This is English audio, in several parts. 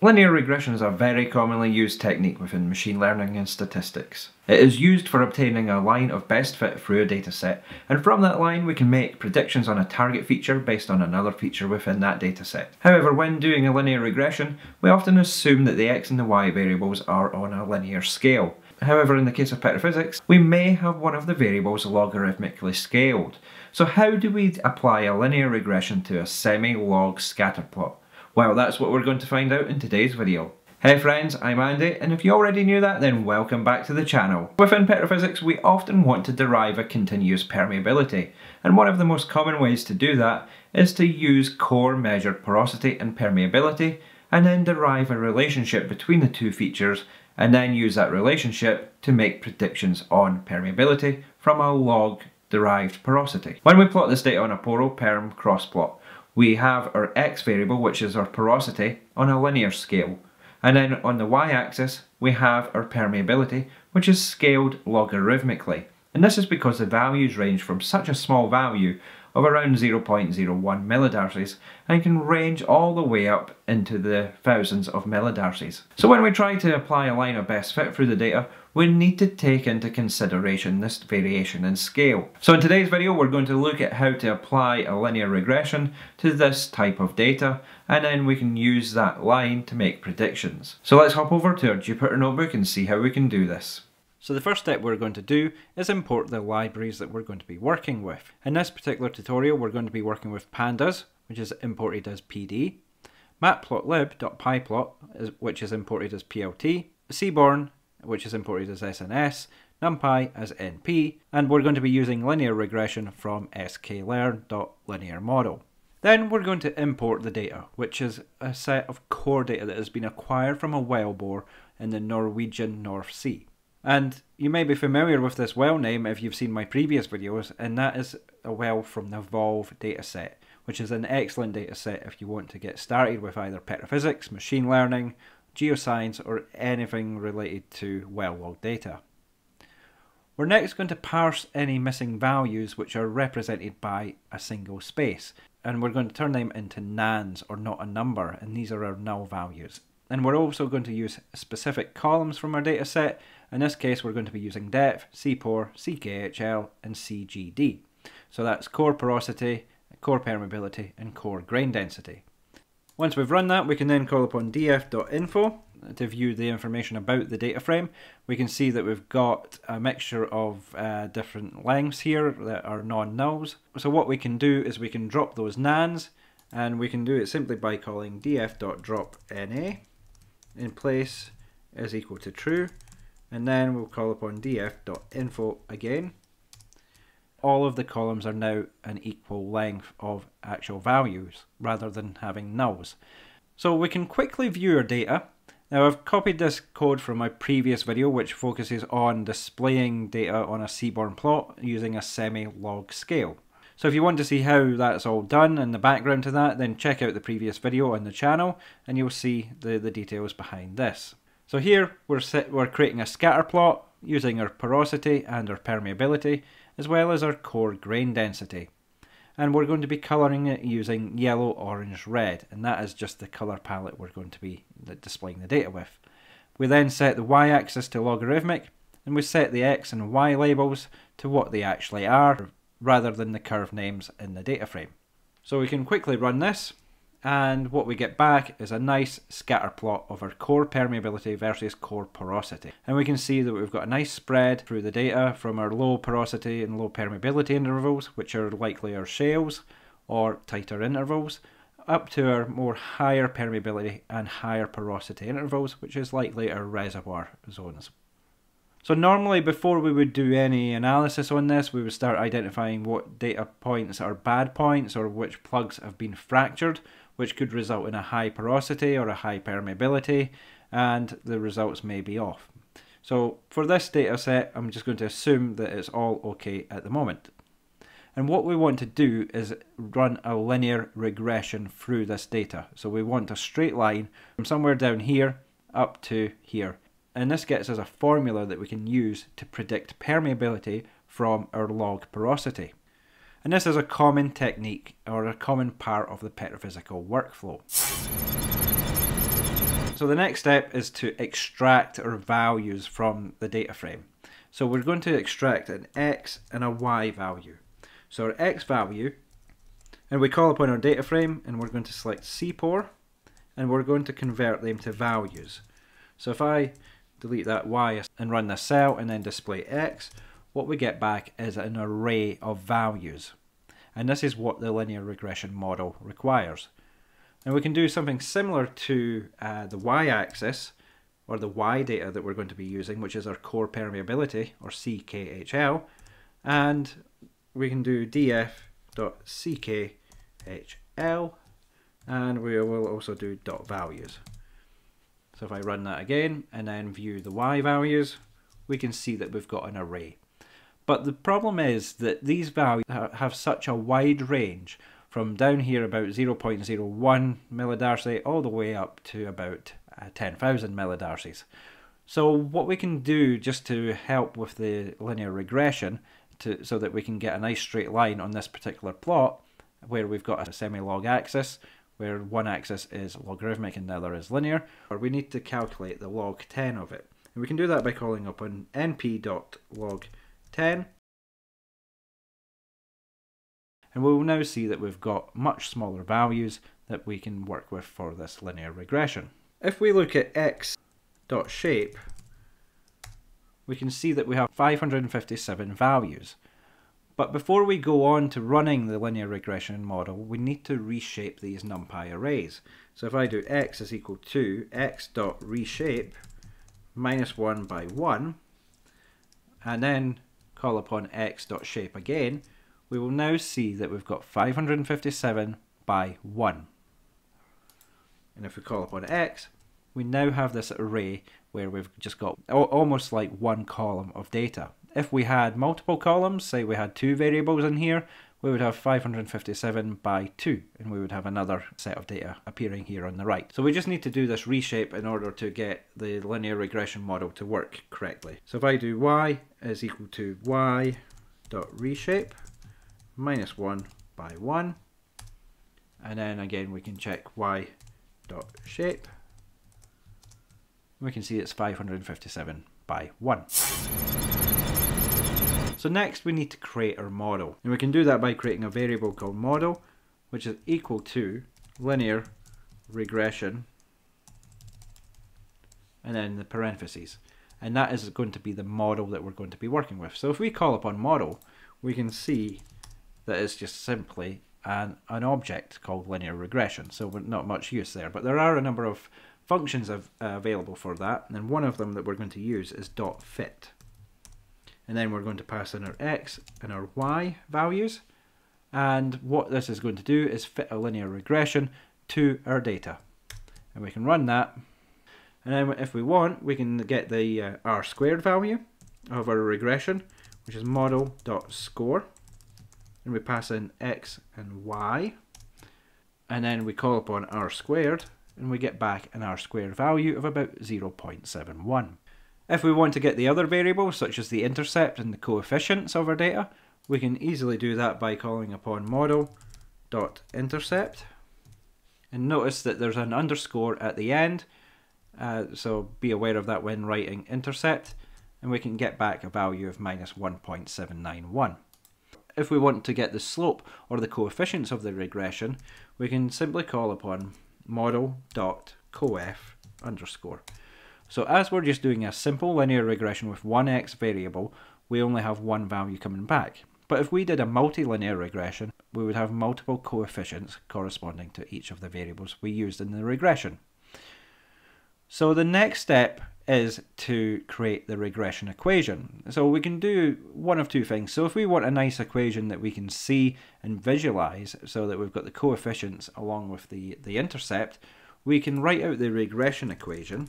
Linear regression is a very commonly used technique within machine learning and statistics. It is used for obtaining a line of best fit through a dataset, and from that line we can make predictions on a target feature based on another feature within that dataset. However, when doing a linear regression, we often assume that the x and the y variables are on a linear scale. However, in the case of petrophysics, we may have one of the variables logarithmically scaled. So how do we apply a linear regression to a semi-log scatter plot? Well, that's what we're going to find out in today's video. Hey friends, I'm Andy, and if you already knew that, then welcome back to the channel. Within petrophysics, we often want to derive a continuous permeability, and one of the most common ways to do that is to use core measured porosity and permeability, and then derive a relationship between the two features, and then use that relationship to make predictions on permeability from a log derived porosity. When we plot this data on a Poro-Perm cross plot, we have our x variable, which is our porosity, on a linear scale. And then on the y-axis, we have our permeability, which is scaled logarithmically. And this is because the values range from such a small value of around 0.01 millidarcies and can range all the way up into the thousands of millidarcies. So when we try to apply a line of best fit through the data, we need to take into consideration this variation in scale. So in today's video, we're going to look at how to apply a linear regression to this type of data, and then we can use that line to make predictions. So let's hop over to our Jupyter notebook and see how we can do this. So the first step we're going to do is import the libraries that we're going to be working with. In this particular tutorial, we're going to be working with pandas, which is imported as PD, matplotlib.pyplot, which is imported as PLT, seaborn, which is imported as SNS, NumPy as NP, and we're going to be using linear regression from sklearn.linearmodel. Then we're going to import the data, which is a set of core data that has been acquired from a wellbore in the Norwegian North Sea. And you may be familiar with this well name if you've seen my previous videos, and that is a well from the Volve dataset, which is an excellent dataset if you want to get started with either petrophysics, machine learning, geoscience, or anything related to well log data. We're next going to parse any missing values which are represented by a single space, and we're going to turn them into nans, or not a number, and these are our null values. And we're also going to use specific columns from our dataset. In this case, we're going to be using depth, cPOR, CKHL, and CGD. So that's core porosity, core permeability, and core grain density. Once we've run that, we can then call upon df.info to view the information about the data frame. We can see that we've got a mixture of different lengths here that are non-nulls. So what we can do is we can drop those nans, and we can do it simply by calling df.dropNA in place is equal to true, and then we'll call upon df.info again. All of the columns are now an equal length of actual values rather than having nulls. So we can quickly view our data. Now I've copied this code from my previous video, which focuses on displaying data on a seaborn plot using a semi-log scale. So if you want to see how that's all done and the background to that, then check out the previous video on the channel and you'll see the details behind this. So here we're creating a scatter plot using our porosity and our permeability, as well as our core grain density. And we're going to be colouring it using yellow, orange, red, and that is just the colour palette we're going to be displaying the data with. We then set the y-axis to logarithmic, and we set the x and y labels to what they actually are, rather than the curve names in the data frame. So we can quickly run this, and what we get back is a nice scatter plot of our core permeability versus core porosity. And we can see that we've got a nice spread through the data from our low porosity and low permeability intervals, which are likely our shales or tighter intervals, up to our more higher permeability and higher porosity intervals, which is likely our reservoir zones. So normally before we would do any analysis on this, we would start identifying what data points are bad points or which plugs have been fractured, which could result in a high porosity or a high permeability, and the results may be off. So for this data set, I'm just going to assume that it's all okay at the moment. And what we want to do is run a linear regression through this data. So we want a straight line from somewhere down here up to here. And this gets us a formula that we can use to predict permeability from our log porosity. And this is a common technique or a common part of the petrophysical workflow. So the next step is to extract our values from the data frame. So we're going to extract an X and a Y value. So our X value, and we call upon our data frame, and we're going to select seaborn, and we're going to convert them to values. So if I delete that Y and run this cell and then display X, what we get back is an array of values. And this is what the linear regression model requires. And we can do something similar to the y-axis, or the y data that we're going to be using, which is our core permeability, or CKHL, and we can do df.ckhl, and we will also do dot values. So if I run that again and then view the y values, we can see that we've got an array. But the problem is that these values have such a wide range, from down here about 0.01 millidarcy all the way up to about 10,000 millidarcies. So what we can do just to help with the linear regression, so that we can get a nice straight line on this particular plot, where we've got a semi-log axis, where one axis is logarithmic and the other is linear, or we need to calculate the log 10 of it. And we can do that by calling upon np.log10. And we'll now see that we've got much smaller values that we can work with for this linear regression. If we look at x.shape, we can see that we have 557 values. But before we go on to running the linear regression model, we need to reshape these NumPy arrays. So if I do x is equal to x.reshape -1 by 1, and then call upon x.shape again, we will now see that we've got 557 by 1. And if we call upon X, we now have this array where we've just got almost like one column of data. If we had multiple columns, say we had two variables in here, we would have 557 by 2, and we would have another set of data appearing here on the right. So we just need to do this reshape in order to get the linear regression model to work correctly. So if I do Y is equal to Y.reshape -1 by 1, and then again we can check y.shape, we can see it's 557 by 1. So next we need to create our model, and we can do that by creating a variable called model, which is equal to linear regression and then the parentheses, and that is going to be the model that we're going to be working with. So if we call upon model, we can see that is just simply an object called linear regression, so not much use there. But there are a number of functions available for that, and one of them that we're going to use is .fit. And then we're going to pass in our x and our y values, and what this is going to do is fit a linear regression to our data. And we can run that, and then if we want, we can get the r-squared value of our regression, which is model.score. And we pass in x and y, and then we call upon r squared, and we get back an r squared value of about 0.71. If we want to get the other variables, such as the intercept and the coefficients of our data, we can easily do that by calling upon model.intercept, and notice that there's an underscore at the end, so be aware of that when writing intercept, and we can get back a value of -1.791. If we want to get the slope or the coefficients of the regression, we can simply call upon model.coef underscore. So as we're just doing a simple linear regression with one x variable, we only have one value coming back. But if we did a multilinear regression, we would have multiple coefficients corresponding to each of the variables we used in the regression. So the next step is to create the regression equation. So we can do one of two things. So if we want a nice equation that we can see and visualize, so that we've got the coefficients along with the intercept, we can write out the regression equation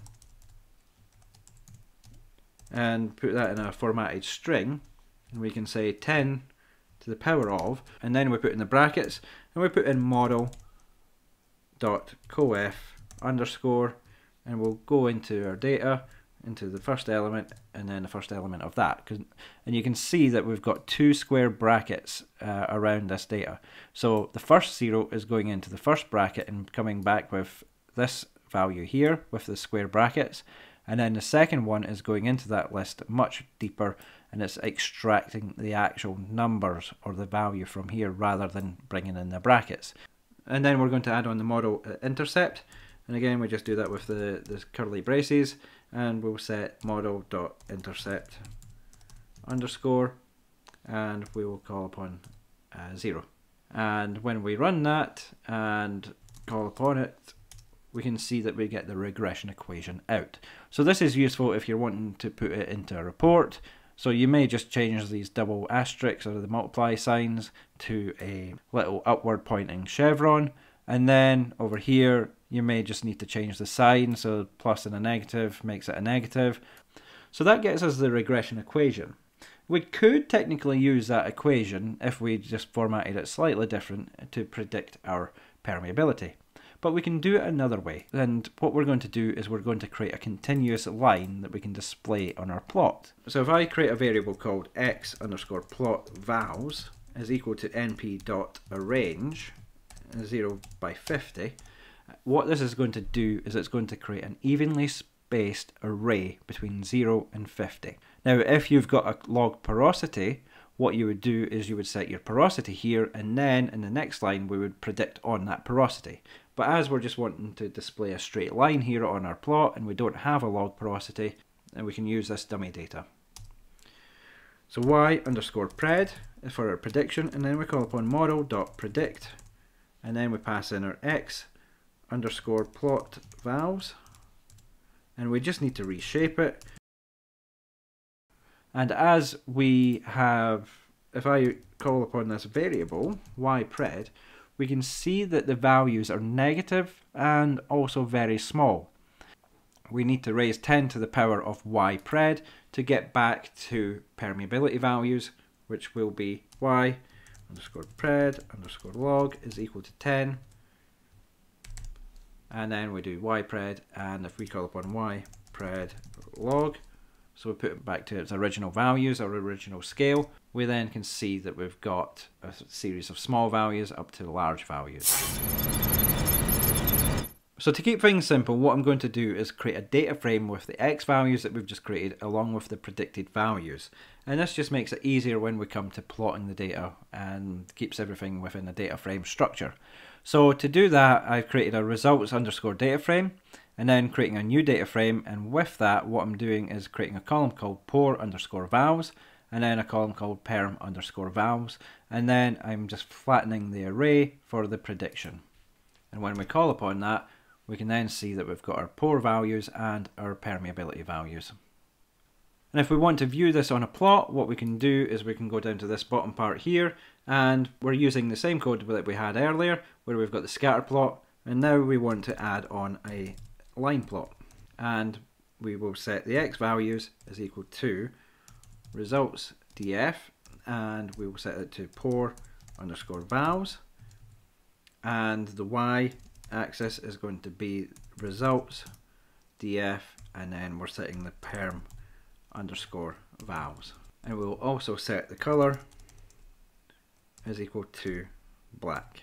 and put that in a formatted string, and we can say 10 to the power of, and then we put in the brackets and we put in model.coef underscore, and we'll go into our data, into the first element, and then the first element of that. And you can see that we've got two square brackets around this data. So the first zero is going into the first bracket and coming back with this value here with the square brackets, and then the second one is going into that list much deeper, and it's extracting the actual numbers or the value from here rather than bringing in the brackets. And then we're going to add on the model intercept, and again we just do that with the curly braces, and we'll set model.intercept underscore, and we will call upon 0. And when we run that and call upon it, we can see that we get the regression equation out. So this is useful if you're wanting to put it into a report. So you may just change these double asterisks or the multiply signs to a little upward pointing chevron. And then over here, you may just need to change the sign. So plus and a negative makes it a negative. So that gets us the regression equation. We could technically use that equation if we just formatted it slightly different to predict our permeability. But we can do it another way, and what we're going to do is we're going to create a continuous line that we can display on our plot. So if I create a variable called x underscore plot vals is equal to np.arrange 0 by 50, what this is going to do is it's going to create an evenly spaced array between 0 and 50. Now if you've got a log porosity, what you would do is you would set your porosity here, and then in the next line we would predict on that porosity. But as we're just wanting to display a straight line here on our plot and we don't have a log porosity, then we can use this dummy data. So y underscore pred for our prediction, and then we call upon model.predict, and then we pass in our x underscore plot vals, and we just need to reshape it. And as we have, if I call upon this variable, ypred, we can see that the values are negative and also very small. We need to raise 10 to the power of ypred to get back to permeability values, which will be y underscore pred underscore log is equal to 10. And then we do ypred, and if we call upon ypred log, so we put it back to its original values, our original scale. We then can see that we've got a series of small values up to large values. So to keep things simple, what I'm going to do is create a data frame with the X values that we've just created along with the predicted values. And this just makes it easier when we come to plotting the data and keeps everything within the data frame structure. So to do that, I've created a results underscore data frame, and then creating a new data frame, and with that what I'm doing is creating a column called pour underscore vals, and then a column called perm underscore vals, and then I'm just flattening the array for the prediction. And when we call upon that, we can then see that we've got our pour values and our permeability values. And if we want to view this on a plot, what we can do is we can go down to this bottom part here, and we're using the same code that we had earlier where we've got the scatter plot, and now we want to add on a line plot, and we will set the x values is equal to results df, and we will set it to pour underscore vals, and the y axis is going to be results df, and then we're setting the perm underscore vals, and we'll also set the color is equal to black.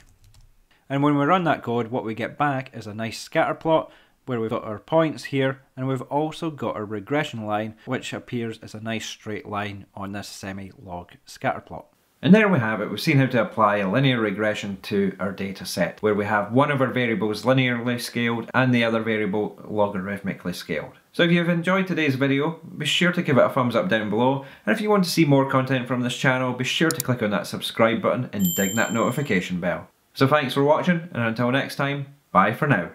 And when we run that code, what we get back is a nice scatter plot where we've got our points here, and we've also got our regression line, which appears as a nice straight line on this semi-log scatter plot. And there we have it. We've seen how to apply a linear regression to our data set, where we have one of our variables linearly scaled and the other variable logarithmically scaled. So if you've enjoyed today's video, be sure to give it a thumbs up down below, and if you want to see more content from this channel, be sure to click on that subscribe button and ding that notification bell. So thanks for watching, and until next time, bye for now.